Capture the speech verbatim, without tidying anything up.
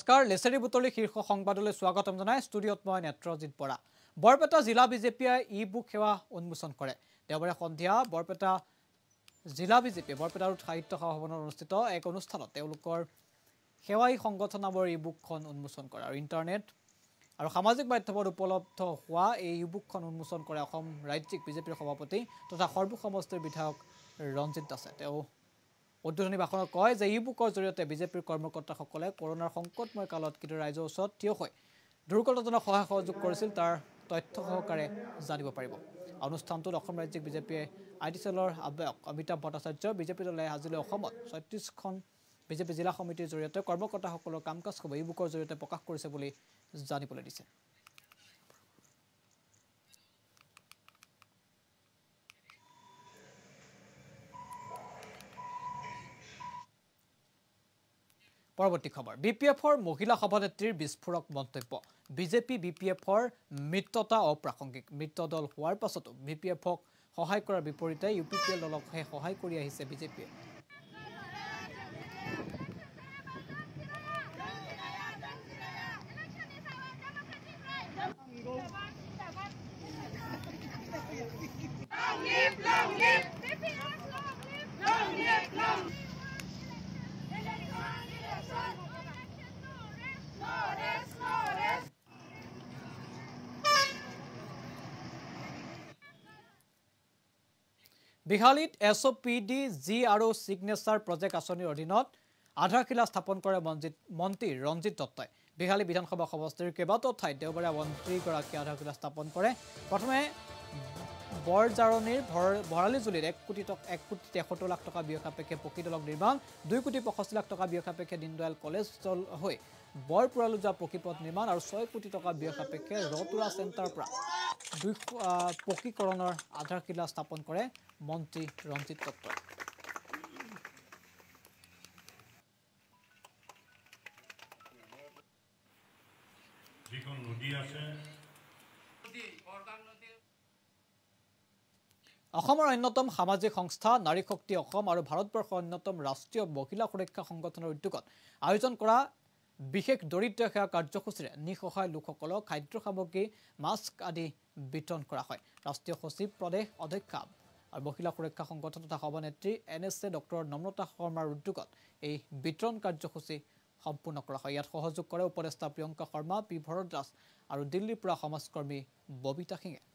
नमस्कार लेसेरी बुतली शीर्ष संबादले स्वागतम जानाय स्टुडियोत मैं नेत्रजित बरा। बरपेटा जिला विजेपिये इ बुक सेवा उन्मोचन करे। देवबारे सन्ध्या बरपेटा जिला विजेपिये बरपेटार साहित्य सभवन अनुष्ठित एक अनुष्ठान तेलुकर सेवाई संगठन नाम इ बुकखन उन्मोचन करे और इंटरनेट और सामाजिक माध्यम उपलब्ध हुआ इ बुकखन उन्मोचन करे असम राज्यिक विजेपिर सभापति तथा खरबु समष्टिर विधायक रंजित दासे। उद्बोधनी भाषण कय जे इ बुकर जरिए विजेपिर कर्मकर्ता कोरोनार संकटमय कालत किदरे राइजर ओसर ठिय हय दुर्गतजनक सहाय सहयोग करिसिल तार तथ्य सहकारे जानिब पारिब। अनुष्ठानत असम राज्यिक विजेपिये आईटीसीएलर आह्वायक अमिताभ भट्टाचार्य विजेपि दले आजिले असमत छत्तीसखन विजेपि जिला समितिर जरिए कर्मकर्ता सकलर काम काज इ बुकर जरिए प्रकाश करिसे बुली जानिबले दिसे। परवर्ती खबर बीपीएफर महिला सभानेत्री विस्फोरक मंतव्य विजेपि बीपीएफर मित्रता अप्रासंगिक। मित्र दल हार पासतो बीपीएफक सहाय कर विपरीते यूपीपीएल दलक हे सहाय कर आहिसे बीजेपी। बिहालीत S O P D G और सिग्नेचार प्रजेक्ट आँचन अधीन आधारशिला स्थापन करे मंत्री रंजित दत्त। बिहाली विधानसभा समष्टिर केबाटाओ ठाईत देवबारे मंत्रीगराकी आधारशिला स्थापन करे। प्रथमे बरजारणीर भरालीजुलित एक कोटी एक कोटी तेसत्तर लाख टका व्यय सापेक्षे पक्की दलक निर्माण दुई कोटी पषष्टि लाख टका व्यय सापेक्षे दीनदयाल कलेज हो बरपुरालुजा पक्कीपथ निर्माण और छय कोटी टका व्यय सापेक्षे रतुरा सेन्टारपरा पक्कीकरण आधारशिला स्थापन करे मंत्री रंजित दत्त। अखमर अन्यतम सामाजिक संस्था नारी शक्ति अखम और भारतवर्षर अन्यतम राष्ट्रीय महिला सुरक्षा संगठन उद्योगत आयोजन करा विशेष दरिद्र सेवा कार्यसूची निसहाय लोकसलक खाद्य सामग्री मास्क आदि वितरण करा हय। राष्ट्रीय सचिव प्रदेश अध्यक्षा और महिला सुरक्षा संगठन तथा सभानेत्री N S A doctor Namrata कर्मार उद्योगत यह वितरण कार्यसूची सम्पूर्ण करा हय। इयात सहयोग करे उपदेष्टा प्रियंका कर्मा पी भरत दास और दिल्लीपुरा समाजकर्मी बबित सिंह।